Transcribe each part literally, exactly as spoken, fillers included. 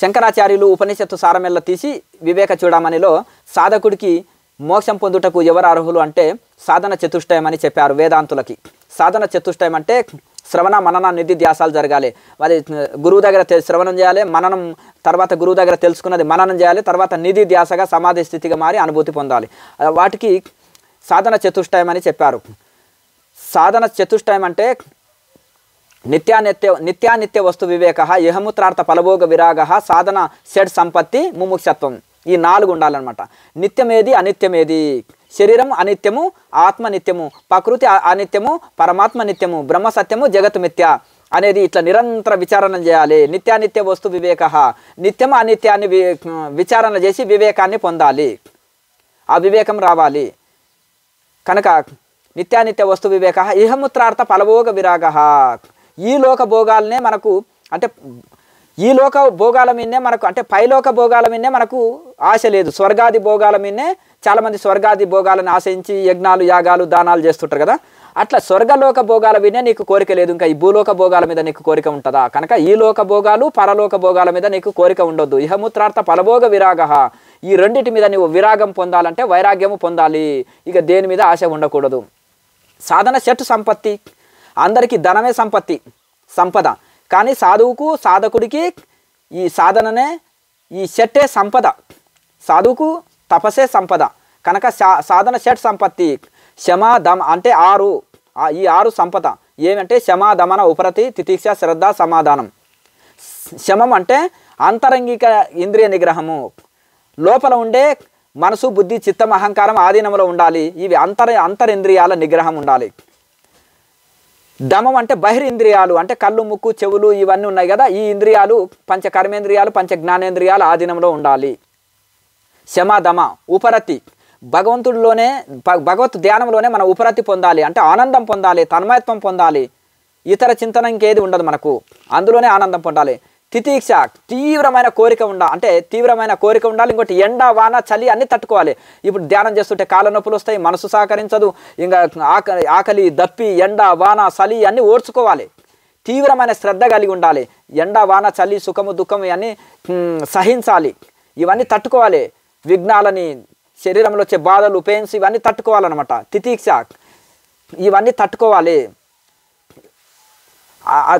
శంకరాచార్యులు ఉపనిషత్తు సారమెల్ల తీసి వివేక చూడమనిలో సాధకుడికి మోక్షం పొందుటకు ఎవరు అర్హులు అంటే సాధన చతుష్టయం అని చెప్పారు వేదాంతులకి. సాధన చతుష్టయం అంటే శ్రవణ మనన నిధి ధ్యాసాలు జరగాలి. మరి గురువు దగ్గర శ్రవణం చేయాలి, మననం, తర్వాత గురువు దగ్గర తెలుసుకున్నది మననం చేయాలి, తర్వాత నిధి ధ్యాసగా సమాధి స్థితిగా మారి అనుభూతి పొందాలి. వాటికి సాధన చతుష్టయం అని చెప్పారు. సాధన చతుష్టయం అంటే నిత్యానిత్య నిత్యానిత్య వస్తు వివేక, యహముత్రార్థ ఫలభోగ విరాగ, సాధన షడ్ సంపత్తి, ముముక్షత్వం. ఈ నాలుగు ఉండాలన్నమాట. నిత్యమేది అనిత్యమేది, శరీరం అనిత్యము, ఆత్మ నిత్యము, ప్రకృతి అనిత్యము, పరమాత్మ నిత్యము, బ్రహ్మ సత్యము, జగత్ మిథ్య అనేది ఇట్లా నిరంతర విచారణ చేయాలి. నిత్యానిత్య వస్తు వివేక, నిత్యం అనిత్యాన్ని విచారణ చేసి వివేకాన్ని పొందాలి, ఆ వివేకం రావాలి. కనుక నిత్యానిత్య వస్తు వివేక ఇహముత్రార్థ ఫలభోగ విరాగ, ఈ లోక భోగాలనే మనకు అంటే ఈ లోక భోగాల మీదనే మనకు అంటే పైలోక భోగాల మీదనే మనకు ఆశ లేదు. స్వర్గాది భోగాల మీదనే చాలామంది స్వర్గాది భోగాలను ఆశించి యజ్ఞాలు యాగాలు దానాలు చేస్తుంటారు కదా. అట్లా స్వర్గలోక భోగాల మీదనే నీకు కోరిక లేదు, ఇంకా ఈ భూలోక భోగాల మీద నీకు కోరిక ఉంటుందా? కనుక ఈ లోక భోగాలు పరలోక భోగాల మీద నీకు కోరిక ఉండొద్దు. ఇహముత్రార్థ ఫలభోగ విరాగ, ఈ రెండింటి మీద నీవు విరాగం పొందాలంటే వైరాగ్యము పొందాలి, ఇక దేని మీద ఆశ ఉండకూడదు. సాధన షట్టు సంపత్తి, అందరికీ ధనమే సంపత్తి, సంపద. కానీ సాధువుకు సాధకుడికి ఈ సాధననే ఈ షట్టే సంపద. సాధువుకు తపసే సంపద. కనుక సాధన షట్ సంపత్తి. శమ దమ అంటే ఆరు, ఈ ఆరు సంపద ఏమంటే శమ దమన ఉపరతి తితిక్ష శ్రద్ధ సమాధానం. శమం అంటే అంతరంగిక ఇంద్రియ నిగ్రహము, లోపల ఉండే మనసు బుద్ధి చిత్తం అహంకారం ఆధీనంలో ఉండాలి, ఇవి అంతర అంతరింద్రియాల నిగ్రహం ఉండాలి. దమం అంటే బహిరింద్రియాలు అంటే కళ్ళు ముక్కు చెవులు ఇవన్నీ ఉన్నాయి కదా, ఈ ఇంద్రియాలు పంచ కర్మేంద్రియాలు పంచ జ్ఞానేంద్రియాల ఆధీనంలో ఉండాలి. శమ దమ ఉపరతి, భగవంతుడిలోనే భగవత్ ధ్యానంలోనే మనం ఉపరతి పొందాలి, అంటే ఆనందం పొందాలి, తన్మయత్వం పొందాలి, ఇతర చింతన ఇంకేది ఉండదు మనకు, అందులోనే ఆనందం పొందాలి. తితీక్ష తీవ్రమైన కోరిక ఉండ అంటే తీవ్రమైన కోరిక ఉండాలి. ఇంకోటి ఎండ వాన చలి అన్నీ తట్టుకోవాలి. ఇప్పుడు ధ్యానం చేస్తుంటే కాళ్ళ నొప్పులు వస్తాయి, మనసు సహకరించదు, ఇంకా ఆకలి ఆకలి దప్పి ఎండ వాన చలి అన్నీ ఓర్చుకోవాలి. తీవ్రమైన శ్రద్ధ కలిగి ఉండాలి. ఎండ వాన చలి సుఖము దుఃఖము ఇవన్నీ సహించాలి, ఇవన్నీ తట్టుకోవాలి. విఘ్నాలని శరీరంలో వచ్చే బాధలు పెయిన్స్ ఇవన్నీ తట్టుకోవాలన్నమాట. తితీక్ష ఇవన్నీ తట్టుకోవాలి.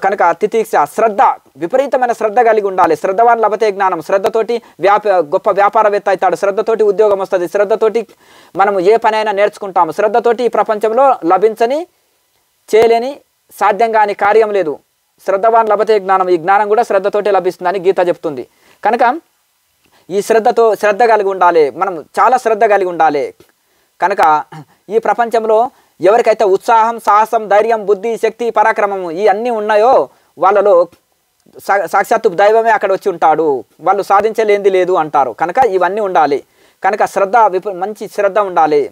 కనుక తితీక్ష శ్రద్ధ, విపరీతమైన శ్రద్ధ కలిగి ఉండాలి. శ్రద్ధవాన్ లభతే జ్ఞానం, శ్రద్ధతోటి వ్యాప గొప్ప వ్యాపారవేత్త అవుతాడు, శ్రద్ధతోటి ఉద్యోగం వస్తుంది, శ్రద్ధతోటి మనము ఏ పని అయినా నేర్చుకుంటాము, శ్రద్ధతోటి ఈ ప్రపంచంలో లభించని చేయలేని సాధ్యం కాని కార్యం లేదు. శ్రద్ధవాన్ లభతే జ్ఞానం, ఈ జ్ఞానం కూడా శ్రద్ధతోటే లభిస్తుందని గీత చెప్తుంది. కనుక ఈ శ్రద్ధతో శ్రద్ధ కలిగి ఉండాలి, మనం చాలా శ్రద్ధ కలిగి ఉండాలి. కనుక ఈ ప్రపంచంలో ఎవరికైతే ఉత్సాహం సాహసం ధైర్యం బుద్ధి శక్తి పరాక్రమము ఈ అన్నీ ఉన్నాయో వాళ్ళలో సా సాక్షాత్తు దైవమే అక్కడ వచ్చి ఉంటాడు, వాళ్ళు సాధించలేంది లేదు అంటారు. కనుక ఇవన్నీ ఉండాలి. కనుక శ్రద్ధ విప మంచి శ్రద్ధ ఉండాలి.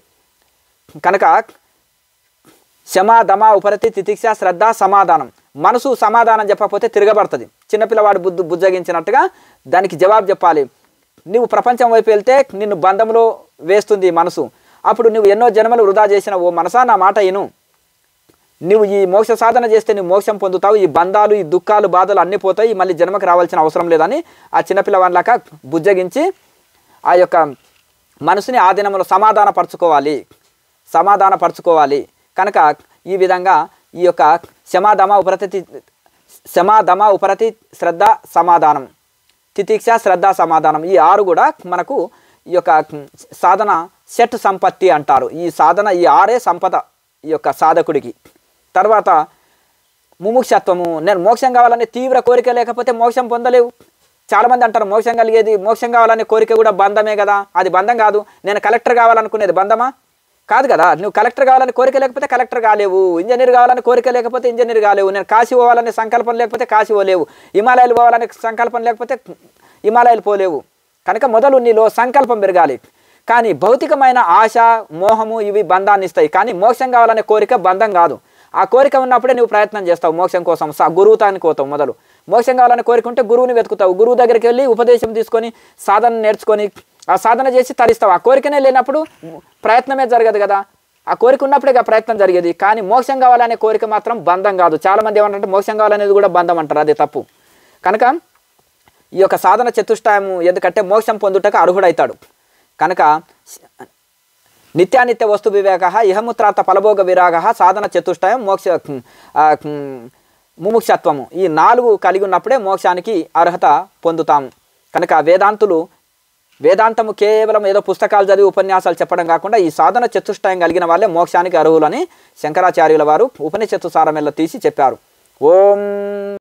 కనుక శమ దమ ఉపరతి తితిక్ష శ్రద్ధ సమాధానం, మనసు సమాధానం చెప్పకపోతే తిరగబడుతుంది. చిన్నపిల్లవాడు బుద్ధి బుజ్జగించినట్టుగా దానికి జవాబు చెప్పాలి. నువ్వు ప్రపంచం వైపు వెళ్తే నిన్ను బంధంలో వేస్తుంది మనసు, అప్పుడు నువ్వు ఎన్నో జన్మలు వృధా చేసిన ఓ మనసా నా మాట విను, నువ్వు ఈ మోక్ష సాధన చేస్తే నువ్వు మోక్షం పొందుతావు, ఈ బంధాలు ఈ దుఃఖాలు బాధలు అన్నీ పోతాయి, మళ్ళీ జన్మకు రావాల్సిన అవసరం లేదని ఆ చిన్నపిల్లవాళ్ళక బుజ్జగించి ఆ యొక్క మనసుని ఆధీనంలో సమాధానపరచుకోవాలి, సమాధానపరచుకోవాలి. కనుక ఈ విధంగా ఈ యొక్క శమాధమ ఉపరతి శమాధమ ఉపరతి శ్రద్ధ సమాధానం, తితిక్ష శ్రద్ధ సమాధానం ఈ ఆరు కూడా మనకు ఈ యొక్క సాధన షట్ సంపత్తి అంటారు. ఈ సాధన ఈ ఆరే సంపద ఈ యొక్క సాధకుడికి. తర్వాత ముముక్షత్వము, నేను మోక్షం కావాలనే తీవ్ర కోరిక లేకపోతే మోక్షం పొందలేవు. చాలామంది అంటారు మోక్షం కలిగేది, మోక్షం కావాలనే కోరిక కూడా బంధమే కదా. అది బంధం కాదు. నేను కలెక్టర్ కావాలనుకునేది బంధమా? కాదు కదా. నువ్వు కలెక్టర్ కావాలని కోరిక లేకపోతే కలెక్టర్ కాలేవు, ఇంజనీర్ కావాలని కోరిక లేకపోతే ఇంజనీర్ కాలేవు, నేను కాశీ పోవాలనే సంకల్పం లేకపోతే కాశీ పోలేవు, హిమాలయాలు పోవాలనే సంకల్పం లేకపోతే హిమాలయాలు పోలేవు. కనుక మొదలు నీలో సంకల్పం పెరగాలి. కానీ భౌతికమైన ఆశ మోహము ఇవి బంధాన్ని ఇస్తాయి. కానీ మోక్షం కావాలనే కోరిక బంధం కాదు. ఆ కోరిక ఉన్నప్పుడే నువ్వు ప్రయత్నం చేస్తావు మోక్షం కోసం, సా గురువుతానికి పోతావు. మొదలు మోక్షం కావాలనే కోరిక ఉంటే గురువుని వెతుకుతావు, గురువు దగ్గరికి వెళ్ళి ఉపదేశం తీసుకొని సాధన నేర్చుకొని ఆ సాధన చేసి తరిస్తావు. ఆ కోరికనే లేనప్పుడు ప్రయత్నమే జరగదు కదా. ఆ కోరిక ఉన్నప్పుడే ప్రయత్నం జరిగేది. కానీ మోక్షం కావాలనే కోరిక మాత్రం బంధం కాదు. చాలామంది ఏమంటారంటే మోక్షం కావాలనేది కూడా బంధం అంటారు, అదే తప్పు. కనుక ఈ యొక్క సాధన చతుష్టయము ఎందుకంటే మోక్షం పొందుటకు అర్హుడైతాడు కనుక నిత్యానిత్య వస్తు వివేకః ఇహముత్రాత ఫలభోగ విరాగః సాధన చతుష్టయం మోక్ష ముముక్షత్వము ఈ నాలుగు కలిగి ఉన్నప్పుడే మోక్షానికి అర్హత పొందుతాము కనుక వేదాంతులు వేదాంతము కేవలం ఏదో పుస్తకాలు చదివి ఉపన్యాసాలు చెప్పడం కాకుండా ఈ సాధన చతుష్టయం కలిగిన వాళ్ళే మోక్షానికి అర్హులని శంకరాచార్యుల వారు ఉపనిషత్తు సారమెల్ల తీసి చెప్పారు ఓం।